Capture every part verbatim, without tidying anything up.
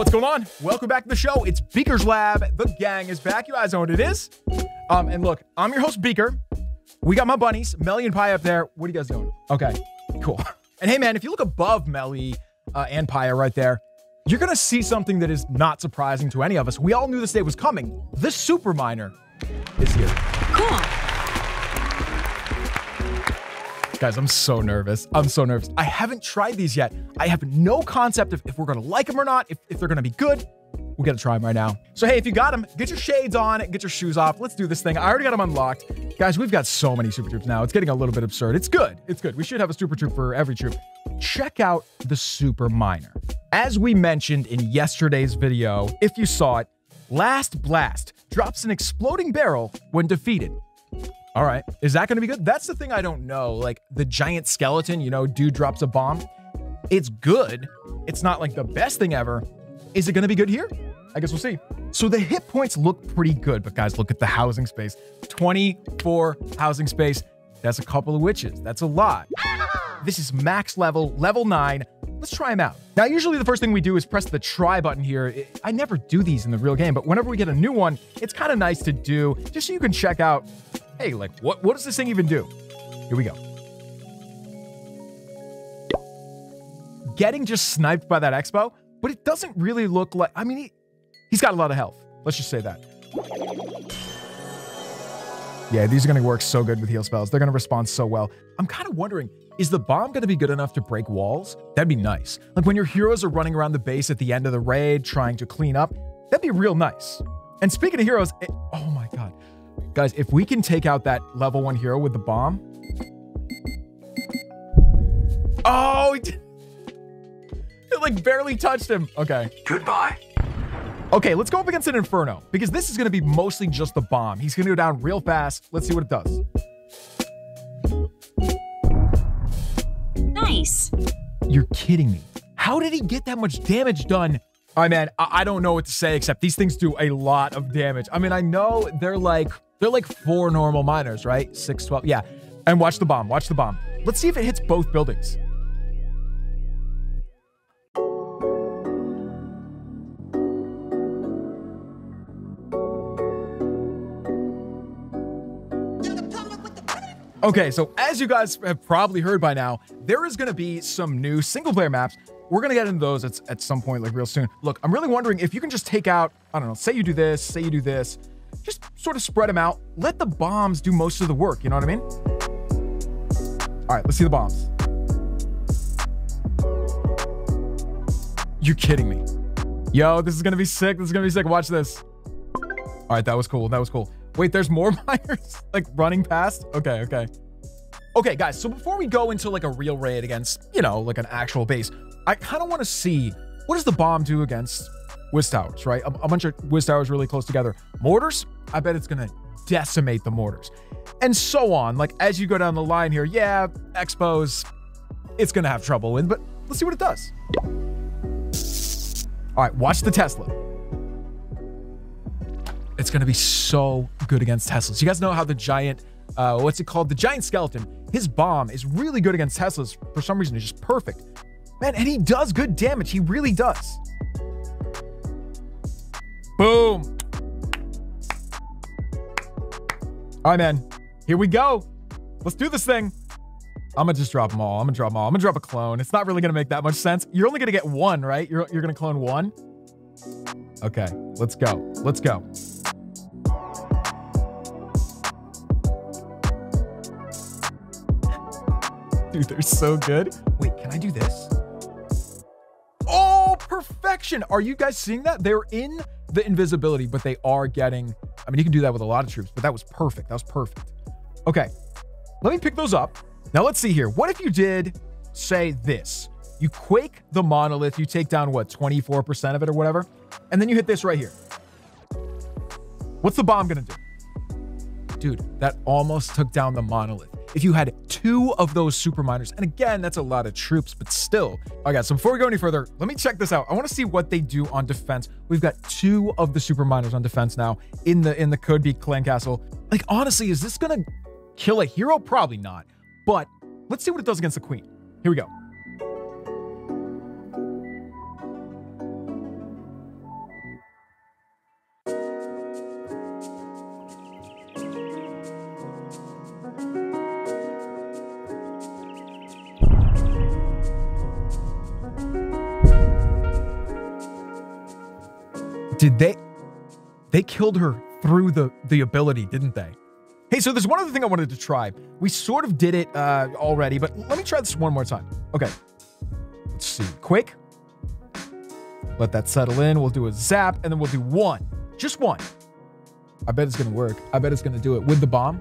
What's going on? Welcome back to the show. It's Beaker's Lab. The gang is back. You guys know what it is. Um, and look, I'm your host, Beaker. We got my bunnies, Melly and Pie up there. What are you guys doing? Okay, cool. And hey, man, if you look above Melly uh, and Pie right there, you're going to see something that is not surprising to any of us. We all knew this day was coming. The Super Miner is here. Cool. Guys, I'm so nervous. I'm so nervous. I haven't tried these yet. I have no concept of if we're going to like them or not, if, if they're going to be good. We got to try them right now. So, hey, if you got them, get your shades on, get your shoes off. Let's do this thing. I already got them unlocked. Guys, we've got so many Super Troops now. It's getting a little bit absurd. It's good. It's good. We should have a Super Troop for every troop. Check out the Super Miner. As we mentioned in yesterday's video, if you saw it, Last Blast drops an exploding barrel when defeated. All right, is that going to be good? That's the thing I don't know. Like the giant skeleton, you know, dude drops a bomb. It's good. It's not like the best thing ever. Is it going to be good here? I guess we'll see. So the hit points look pretty good, but guys, look at the housing space. twenty-four housing space. That's a couple of witches. That's a lot. This is max level, level nine. Let's try them out. Now, usually the first thing we do is press the try button here. I never do these in the real game, but whenever we get a new one, it's kind of nice to do just so you can check out, hey, like, what, what does this thing even do? Here we go. Getting just sniped by that X-Bow, but it doesn't really look like, I mean, he, he's got a lot of health. Let's just say that. Yeah, these are going to work so good with heal spells. They're going to respond so well. I'm kind of wondering, is the bomb going to be good enough to break walls? That'd be nice. Like when your heroes are running around the base at the end of the raid, trying to clean up, that'd be real nice. And speaking of heroes, it, oh my God. Guys, if we can take out that level one hero with the bomb. Oh, it, did, it like barely touched him. Okay. Goodbye. Okay, let's go up against an Inferno because this is going to be mostly just the bomb. He's going to go down real fast. Let's see what it does. Nice. You're kidding me. How did he get that much damage done? All right, man, I, I don't know what to say except these things do a lot of damage. I mean, I know they're like... They're like four normal miners, right? six, twelve, yeah. And watch the bomb, watch the bomb. Let's see if it hits both buildings. Okay, so as you guys have probably heard by now, there is gonna be some new single player maps. We're gonna get into those at, at some point, like real soon. Look, I'm really wondering if you can just take out, I don't know, say you do this, say you do this, just sort of spread them out. Let the bombs do most of the work. You know what I mean? All right, let's see the bombs. You're kidding me. Yo, this is going to be sick. This is going to be sick. Watch this. All right, that was cool. That was cool. Wait, there's more miners like running past. Okay, okay. Okay, guys. So before we go into like a real raid against, you know, like an actual base, I kind of want to see what does the bomb do against Wiz Towers, right? A, a bunch of Wiz Towers really close together. Mortars, I bet it's going to decimate the mortars. And so on. Like, as you go down the line here, yeah, X-Bows, it's going to have trouble with, but let's see what it does. All right, watch the Tesla. It's going to be so good against Teslas. You guys know how the giant, uh, what's it called? The giant skeleton. His bomb is really good against Teslas. For some reason, it's just perfect. Man, and he does good damage. He really does. Boom. All right, man. Here we go. Let's do this thing. I'm going to just drop them all. I'm going to drop them all. I'm going to drop a clone. It's not really going to make that much sense. You're only going to get one, right? You're, you're going to clone one. Okay, let's go. Let's go. Dude, they're so good. Wait, can I do this? Oh, perfection. Are you guys seeing that? They're in the invisibility, but they are getting, I mean, you can do that with a lot of troops, but that was perfect. That was perfect. Okay. Let me pick those up. Now let's see here. What if you did say this, you quake the monolith, you take down what, twenty-four percent of it or whatever. And then you hit this right here. What's the bomb going to do? Dude, that almost took down the monolith. If you had two of those super miners, and again, that's a lot of troops, but still. All right, guys, so before we go any further, let me check this out. I want to see what they do on defense. We've got two of the super miners on defense now in the in the could be clan castle. Like, honestly, is this going to kill a hero? Probably not, but let's see what it does against the queen. Here we go. Did they... They killed her through the, the ability, didn't they? Hey, so there's one other thing I wanted to try. We sort of did it uh, already, but let me try this one more time. Okay. Let's see. Quick. Let that settle in. We'll do a zap, and then we'll do one. Just one. I bet it's going to work. I bet it's going to do it with the bomb.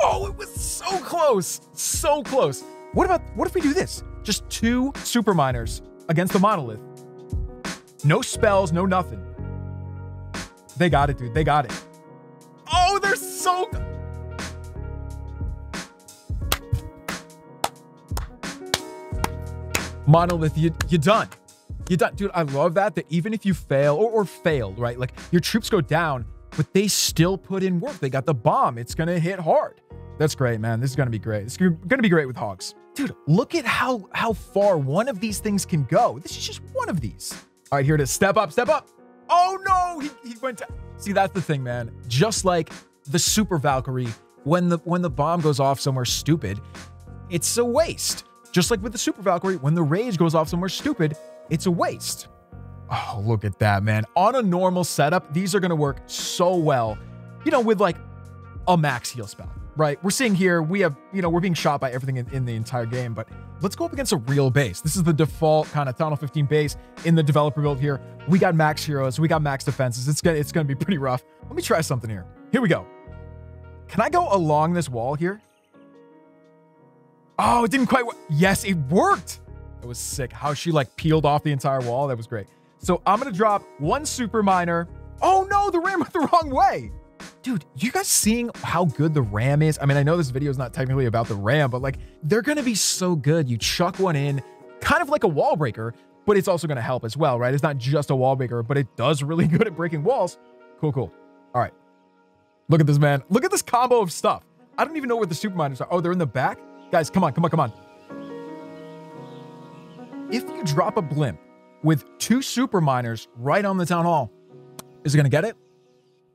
Oh, it was so close. So close. What about, what if we do this? Just two super miners against the monolith. No spells, no nothing. They got it, dude. They got it. Oh, they're so... Monolith, you, you're done. You're done. Dude, I love that, that even if you fail, or, or failed, right? Like, your troops go down, but they still put in work. They got the bomb. It's going to hit hard. That's great, man. This is going to be great. It's going to be great with hogs. Dude, look at how, how far one of these things can go. This is just one of these. All right, here it is. Step up, step up. Oh, no, he, he went down. See, that's the thing, man. Just like the Super Valkyrie, when the when the bomb goes off somewhere stupid, it's a waste. Just like with the Super Valkyrie, when the Rage goes off somewhere stupid, it's a waste. Oh, look at that, man. On a normal setup, these are going to work so well. You know, with like a max heal spell, right? We're seeing here, we have, you know, we're being shot by everything in, in the entire game, but let's go up against a real base. This is the default kind of Town Hall fifteen base in the developer build here. We got max heroes. We got max defenses. It's gonna, it's gonna be pretty rough. Let me try something here. Here we go. Can I go along this wall here? Oh, it didn't quite work. Yes, it worked. That was sick. How she like peeled off the entire wall. That was great. So I'm gonna drop one super miner. Oh no, the ram went the wrong way. Dude, you guys seeing how good the RAM is? I mean, I know this video is not technically about the RAM, but like, they're going to be so good. You chuck one in, kind of like a wall breaker, but it's also going to help as well, right? It's not just a wall breaker, but it does really good at breaking walls. Cool, cool. All right. Look at this, man. Look at this combo of stuff. I don't even know where the super miners are. Oh, they're in the back? Guys, come on, come on, come on. If you drop a blimp with two super miners right on the town hall, is it going to get it?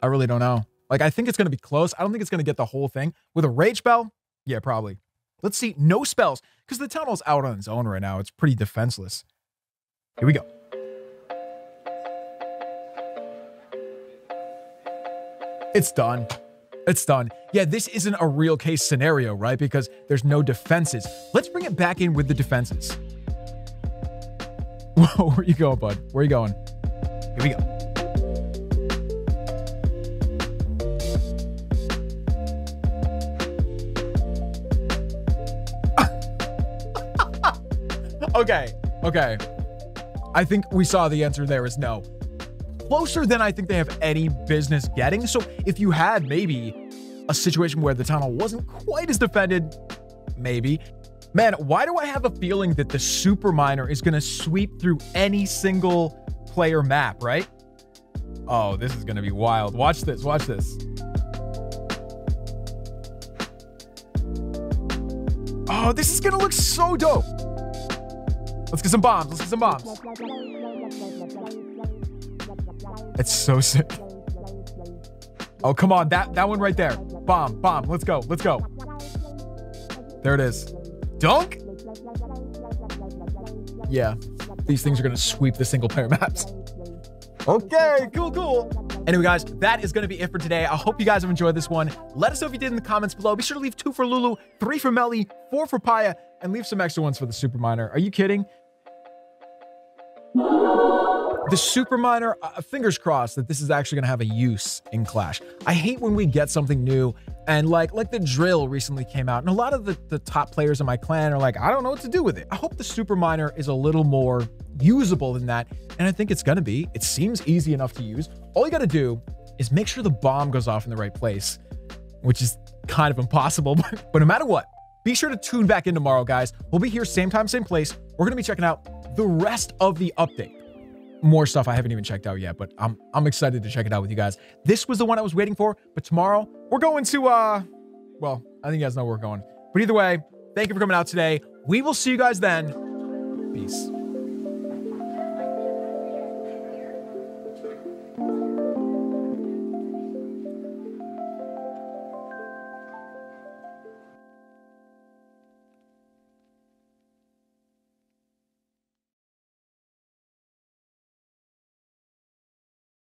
I really don't know. Like, I think it's going to be close. I don't think it's going to get the whole thing. With a Rage Bell? Yeah, probably. Let's see. No spells. Because the Town Hall's out on its own right now. It's pretty defenseless. Here we go. It's done. It's done. Yeah, this isn't a real case scenario, right? Because there's no defenses. Let's bring it back in with the defenses. Whoa, where you going, bud? Where you going? Here we go. Okay, okay. I think we saw the answer there is no. Closer than I think they have any business getting. So if you had maybe a situation where the tunnel wasn't quite as defended, maybe. Man, why do I have a feeling that the Super Miner is going to sweep through any single player map, right? Oh, this is going to be wild. Watch this, watch this. Oh, this is going to look so dope. Let's get some bombs. Let's get some bombs. It's so sick. Oh, come on. That that one right there. Bomb, bomb. Let's go. Let's go. There it is. Dunk? Yeah. These things are going to sweep the single player maps. Okay, cool, cool. Anyway, guys, that is going to be it for today. I hope you guys have enjoyed this one. Let us know if you did in the comments below. Be sure to leave two for Lulu, three for Melly, four for Paya, and leave some extra ones for the Super Miner. Are you kidding? The Super Miner, uh, fingers crossed that this is actually going to have a use in Clash. I hate when we get something new and like like the drill recently came out and a lot of the, the top players in my clan are like, I don't know what to do with it. I hope the Super Miner is a little more usable than that. And I think it's going to be. It seems easy enough to use. All you got to do is make sure the bomb goes off in the right place, which is kind of impossible. But no matter what, be sure to tune back in tomorrow, guys. We'll be here same time, same place. We're going to be checking out the rest of the update. More stuff I haven't even checked out yet, but I'm I'm excited to check it out with you guys. This was the one I was waiting for, but tomorrow we're going to, uh, well, I think you guys know where we're going. But either way, thank you for coming out today. We will see you guys then. Peace.